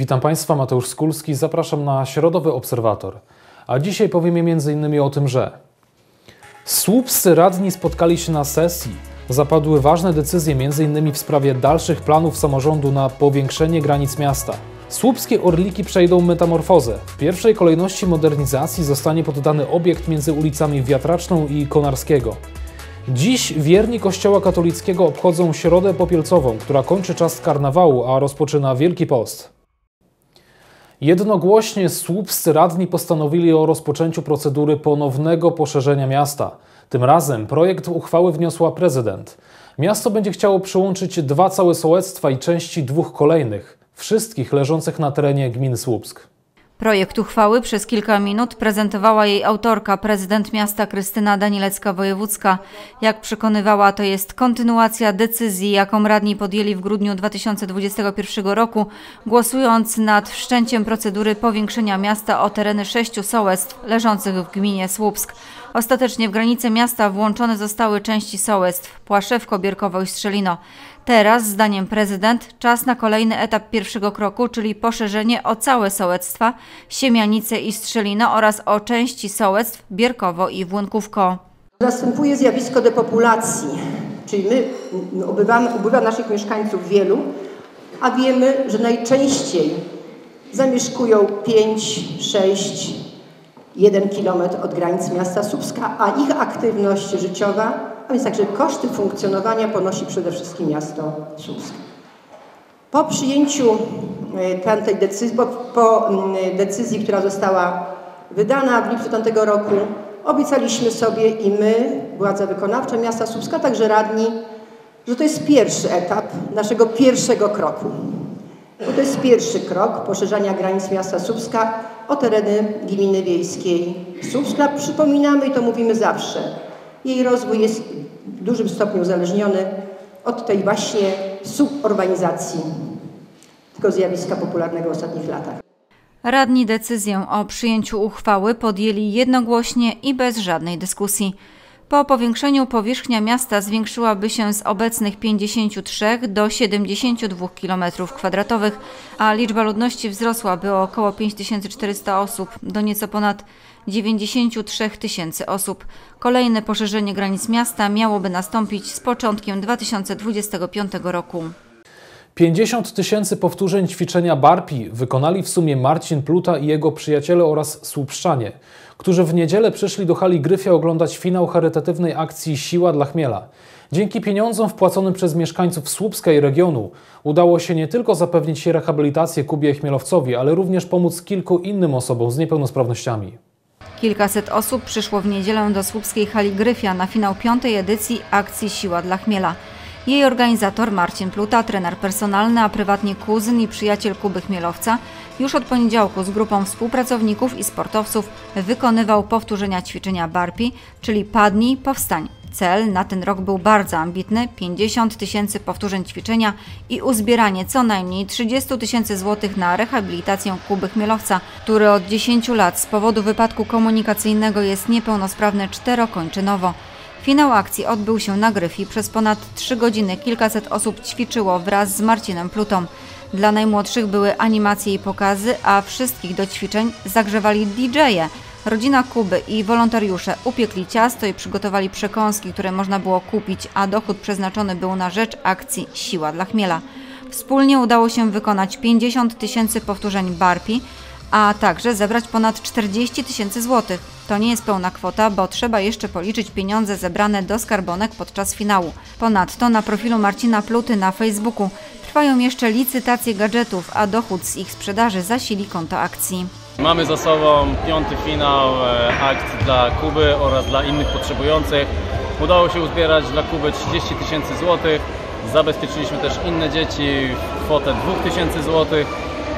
Witam Państwa, Mateusz Skulski, zapraszam na Środowy Obserwator. A dzisiaj powiemy m.in. o tym, że słupscy radni spotkali się na sesji. Zapadły ważne decyzje m.in. w sprawie dalszych planów samorządu na powiększenie granic miasta. Słupskie Orliki przejdą metamorfozę. W pierwszej kolejności modernizacji zostanie poddany obiekt między ulicami Wiatraczną i Konarskiego. Dziś wierni Kościoła katolickiego obchodzą Środę Popielcową, która kończy czas karnawału, a rozpoczyna Wielki Post. Jednogłośnie słupscy radni postanowili o rozpoczęciu procedury ponownego poszerzenia miasta. Tym razem projekt uchwały wniosła prezydent. Miasto będzie chciało przyłączyć dwa całe sołectwa i części dwóch kolejnych, wszystkich leżących na terenie gminy Słupsk. Projekt uchwały przez kilka minut prezentowała jej autorka, prezydent miasta Krystyna Danielecka-Wojewódzka. Jak przekonywała, to jest kontynuacja decyzji, jaką radni podjęli w grudniu 2021 roku, głosując nad wszczęciem procedury powiększenia miasta o tereny 6 sołectw leżących w gminie Słupsk. Ostatecznie w granice miasta włączone zostały części sołectw Płaszewko, Bierkowo i Strzelino. Teraz, zdaniem prezydent, czas na kolejny etap pierwszego kroku, czyli poszerzenie o całe sołectwa Siemianice i Strzelino oraz o części sołectw Bierkowo i Włynkówko. Następuje zjawisko depopulacji, czyli ubywa naszych mieszkańców wielu, a wiemy, że najczęściej zamieszkują 5, 6, 1 kilometr od granic miasta Słupska, a ich aktywność życiowa, a więc także koszty funkcjonowania, ponosi przede wszystkim miasto Słupsk. Po przyjęciu tamtej decyzji, po decyzji, która została wydana w lipcu tamtego roku, obiecaliśmy sobie i my, władza wykonawcza miasta Słupska, także radni, że to jest pierwszy etap naszego pierwszego kroku. Bo to jest pierwszy krok poszerzania granic miasta Słupska o tereny gminy wiejskiej Słupska. Przypominamy i to mówimy zawsze. Jej rozwój jest w dużym stopniu uzależniony od tej właśnie suburbanizacji, tego zjawiska popularnego w ostatnich latach. Radni decyzję o przyjęciu uchwały podjęli jednogłośnie i bez żadnej dyskusji. Po powiększeniu powierzchnia miasta zwiększyłaby się z obecnych 53 do 72 km2, a liczba ludności wzrosłaby o około 5400 osób do nieco ponad 93 tysięcy osób. Kolejne poszerzenie granic miasta miałoby nastąpić z początkiem 2025 roku. 50 tysięcy powtórzeń ćwiczenia burpee wykonali w sumie Marcin Pluta i jego przyjaciele oraz słupszczanie, którzy w niedzielę przyszli do hali Gryfia oglądać finał charytatywnej akcji Siła dla Chmiela. Dzięki pieniądzom wpłaconym przez mieszkańców Słupska i regionu udało się nie tylko zapewnić rehabilitację Kubie Chmielowcowi, ale również pomóc kilku innym osobom z niepełnosprawnościami. Kilkaset osób przyszło w niedzielę do słupskiej hali Gryfia na finał 5. edycji akcji Siła dla Chmiela. Jej organizator Marcin Pluta, trener personalny, a prywatnie kuzyn i przyjaciel Kuby Chmielowca, już od poniedziałku z grupą współpracowników i sportowców wykonywał powtórzenia ćwiczenia burpee, czyli padnij, powstań. Cel na ten rok był bardzo ambitny – 50 tysięcy powtórzeń ćwiczenia i uzbieranie co najmniej 30 tysięcy złotych na rehabilitację Kuby Chmielowca, który od 10 lat z powodu wypadku komunikacyjnego jest niepełnosprawny czterokończynowo. Finał akcji odbył się na Gryfii. Przez ponad 3 godziny kilkaset osób ćwiczyło wraz z Marcinem Plutą. Dla najmłodszych były animacje i pokazy, a wszystkich do ćwiczeń zagrzewali DJ-e. Rodzina Kuby i wolontariusze upiekli ciasto i przygotowali przekąski, które można było kupić, a dochód przeznaczony był na rzecz akcji Siła dla Chmiela. Wspólnie udało się wykonać 50 tysięcy powtórzeń burpee, a także zebrać ponad 40 tysięcy złotych. To nie jest pełna kwota, bo trzeba jeszcze policzyć pieniądze zebrane do skarbonek podczas finału. Ponadto na profilu Marcina Pluty na Facebooku trwają jeszcze licytacje gadżetów, a dochód z ich sprzedaży zasili konto akcji. Mamy za sobą 5. finał akcji dla Kuby oraz dla innych potrzebujących. Udało się uzbierać dla Kuby 30 tysięcy złotych. Zabezpieczyliśmy też inne dzieci w kwotę 2 tysięcy złotych.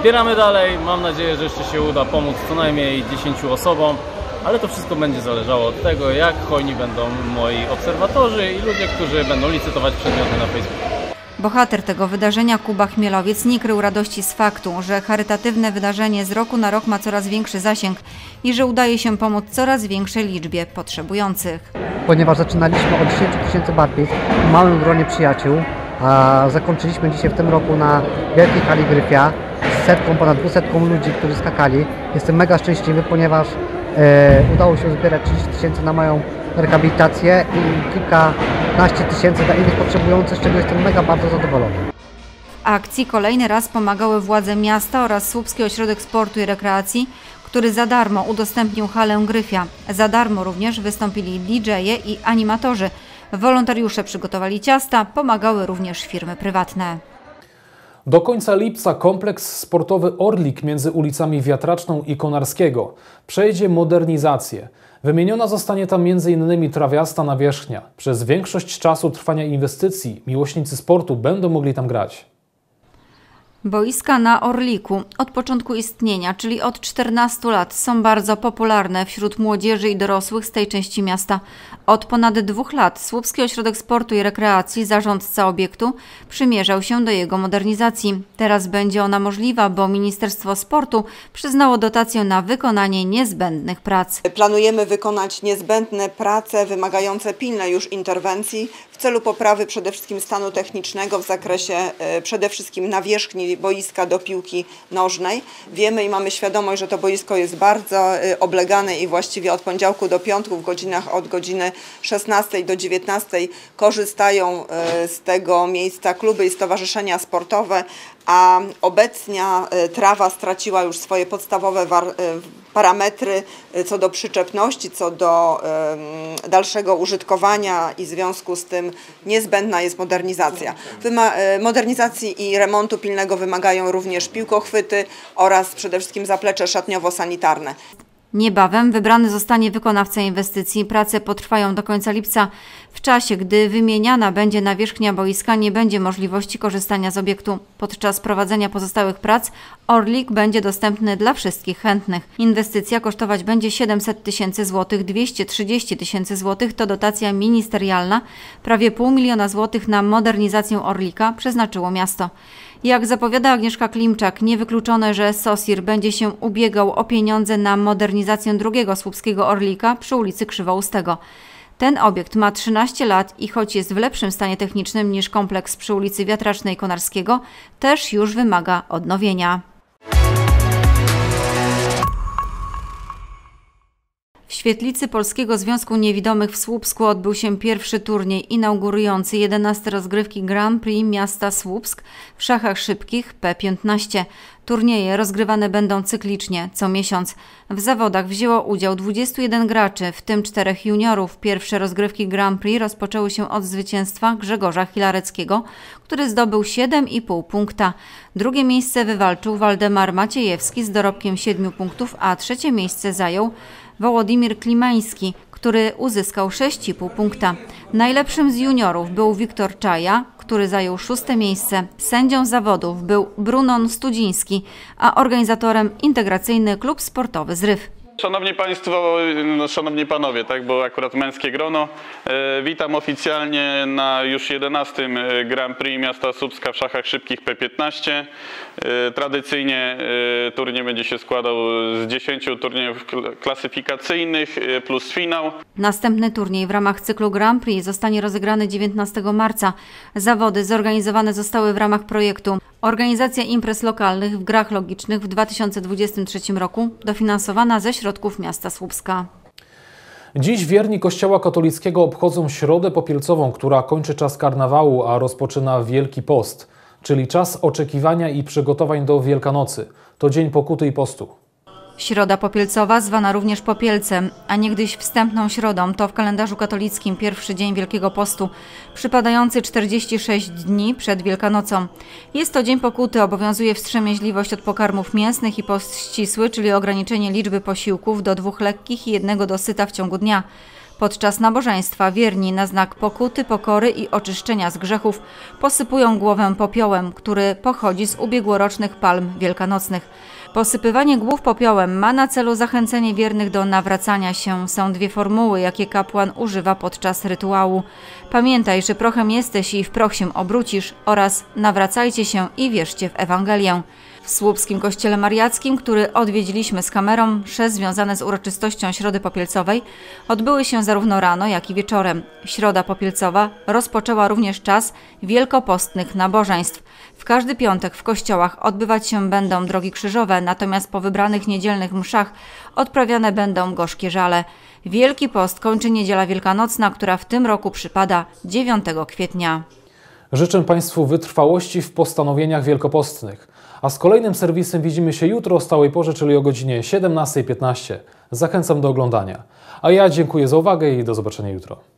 Zbieramy dalej, mam nadzieję, że jeszcze się uda pomóc co najmniej 10 osobom, ale to wszystko będzie zależało od tego, jak hojni będą moi obserwatorzy i ludzie, którzy będą licytować przedmioty na Facebooku. Bohater tego wydarzenia, Kuba Chmielowiec, nie krył radości z faktu, że charytatywne wydarzenie z roku na rok ma coraz większy zasięg i że udaje się pomóc coraz większej liczbie potrzebujących. Ponieważ zaczynaliśmy od 10 tysięcy burpees w małym gronie przyjaciół, a zakończyliśmy dzisiaj w tym roku na Wielkiej Hali Gryfia setką, ponad 200 ludzi, którzy skakali. Jestem mega szczęśliwy, ponieważ udało się zbierać 30 000 na moją rehabilitację i kilkanaście tysięcy dla innych potrzebujących, z czego jestem mega bardzo zadowolony. W akcji kolejny raz pomagały władze miasta oraz Słupski Ośrodek Sportu i Rekreacji, który za darmo udostępnił halę Gryfia. Za darmo również wystąpili DJ-e i animatorzy. Wolontariusze przygotowali ciasta, pomagały również firmy prywatne. Do końca lipca kompleks sportowy Orlik między ulicami Wiatraczną i Konarskiego przejdzie modernizację. Wymieniona zostanie tam m.in. trawiasta nawierzchnia. Przez większość czasu trwania inwestycji miłośnicy sportu będą mogli tam grać. Boiska na Orliku od początku istnienia, czyli od 14 lat, są bardzo popularne wśród młodzieży i dorosłych z tej części miasta. Od ponad 2 lat Słupski Ośrodek Sportu i Rekreacji, zarządca obiektu, przymierzał się do jego modernizacji. Teraz będzie ona możliwa, bo Ministerstwo Sportu przyznało dotację na wykonanie niezbędnych prac. Planujemy wykonać niezbędne prace wymagające pilnej już interwencji w celu poprawy przede wszystkim stanu technicznego w zakresie przede wszystkim nawierzchni boiska do piłki nożnej. Wiemy i mamy świadomość, że to boisko jest bardzo oblegane i właściwie od poniedziałku do piątku w godzinach od godziny 16 do 19 korzystają z tego miejsca kluby i stowarzyszenia sportowe, a obecna trawa straciła już swoje podstawowe parametry co do przyczepności, co do dalszego użytkowania i w związku z tym niezbędna jest modernizacja. Modernizacji i remontu pilnego wymagają również piłkochwyty oraz przede wszystkim zaplecze szatniowo-sanitarne. Niebawem wybrany zostanie wykonawca inwestycji. Prace potrwają do końca lipca. W czasie, gdy wymieniana będzie nawierzchnia boiska, nie będzie możliwości korzystania z obiektu. Podczas prowadzenia pozostałych prac Orlik będzie dostępny dla wszystkich chętnych. Inwestycja kosztować będzie 700 000 złotych, 230 000 złotych to dotacja ministerialna. Prawie 0,5 miliona złotych na modernizację Orlika przeznaczyło miasto. Jak zapowiada Agnieszka Klimczak, niewykluczone, że SOSIR będzie się ubiegał o pieniądze na modernizację drugiego słupskiego Orlika przy ulicy Krzywoustego. Ten obiekt ma 13 lat i choć jest w lepszym stanie technicznym niż kompleks przy ulicy Wiatracznej Konarskiego, też już wymaga odnowienia. W świetlicy Polskiego Związku Niewidomych w Słupsku odbył się pierwszy turniej inaugurujący 11 rozgrywki Grand Prix miasta Słupsk w szachach szybkich P'15. Turnieje rozgrywane będą cyklicznie, co miesiąc. W zawodach wzięło udział 21 graczy, w tym 4 juniorów. Pierwsze rozgrywki Grand Prix rozpoczęły się od zwycięstwa Grzegorza Hilareckiego, który zdobył 7,5 punkta. Drugie miejsce wywalczył Waldemar Maciejewski z dorobkiem 7 punktów, a trzecie miejsce zajął Władimir Klimański, który uzyskał 6,5 punkta. Najlepszym z juniorów był Wiktor Czaja, który zajął 6. miejsce. Sędzią zawodów był Brunon Studziński, a organizatorem integracyjny klub sportowy Zryw. Szanowni Państwo, Szanowni Panowie, tak, bo akurat męskie grono, witam oficjalnie na już 11. Grand Prix miasta Słupska w szachach szybkich P'15. Tradycyjnie turniej będzie się składał z 10 turniejów klasyfikacyjnych plus finał. Następny turniej w ramach cyklu Grand Prix zostanie rozegrany 19 marca. Zawody zorganizowane zostały w ramach projektu Organizacja imprez lokalnych w grach logicznych w 2023 roku, dofinansowana ze środków miasta Słupska. Dziś wierni Kościoła katolickiego obchodzą środę popielcową, która kończy czas karnawału, a rozpoczyna Wielki Post, czyli czas oczekiwania i przygotowań do Wielkanocy. To dzień pokuty i postu. Środa Popielcowa, zwana również Popielcem, a niegdyś wstępną środą, to w kalendarzu katolickim pierwszy dzień Wielkiego Postu, przypadający 46 dni przed Wielkanocą. Jest to dzień pokuty, obowiązuje wstrzemięźliwość od pokarmów mięsnych i post ścisły, czyli ograniczenie liczby posiłków do 2 lekkich i 1 dosyta w ciągu dnia. Podczas nabożeństwa wierni na znak pokuty, pokory i oczyszczenia z grzechów posypują głowę popiołem, który pochodzi z ubiegłorocznych palm wielkanocnych. Posypywanie głów popiołem ma na celu zachęcenie wiernych do nawracania się. Są 2 formuły, jakie kapłan używa podczas rytuału. Pamiętaj, że prochem jesteś i w proch się obrócisz oraz nawracajcie się i wierzcie w Ewangelię. W Słupskim Kościele Mariackim, który odwiedziliśmy z kamerą, msze związane z uroczystością Środy Popielcowej odbyły się zarówno rano, jak i wieczorem. Środa Popielcowa rozpoczęła również czas wielkopostnych nabożeństw. W każdy piątek w kościołach odbywać się będą drogi krzyżowe, natomiast po wybranych niedzielnych mszach odprawiane będą gorzkie żale. Wielki Post kończy niedziela wielkanocna, która w tym roku przypada 9 kwietnia. Życzę Państwu wytrwałości w postanowieniach wielkopostnych. A z kolejnym serwisem widzimy się jutro o stałej porze, czyli o godzinie 17:15. Zachęcam do oglądania. A ja dziękuję za uwagę i do zobaczenia jutro.